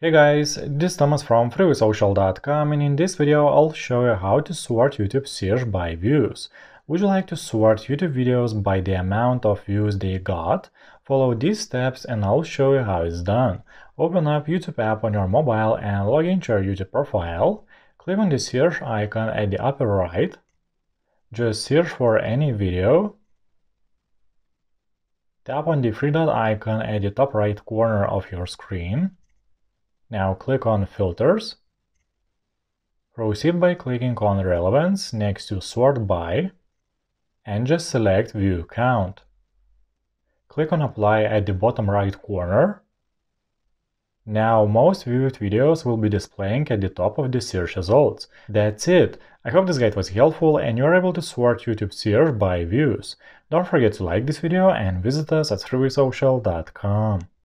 Hey guys, this is Thomas from FreewaySocial.com, and in this video I'll show you how to sort YouTube search by views. Would you like to sort YouTube videos by the amount of views they got? Follow these steps and I'll show you how it's done. Open up YouTube app on your mobile and log into your YouTube profile. Click on the search icon at the upper right. Just search for any video. Tap on the three dot icon at the top right corner of your screen. Now click on Filters. Proceed by clicking on Relevance next to Sort By and just select View Count. Click on Apply at the bottom right corner. Now most viewed videos will be displaying at the top of the search results. That's it! I hope this guide was helpful and you are able to sort YouTube search by views. Don't forget to like this video and visit us at FreewaySocial.com.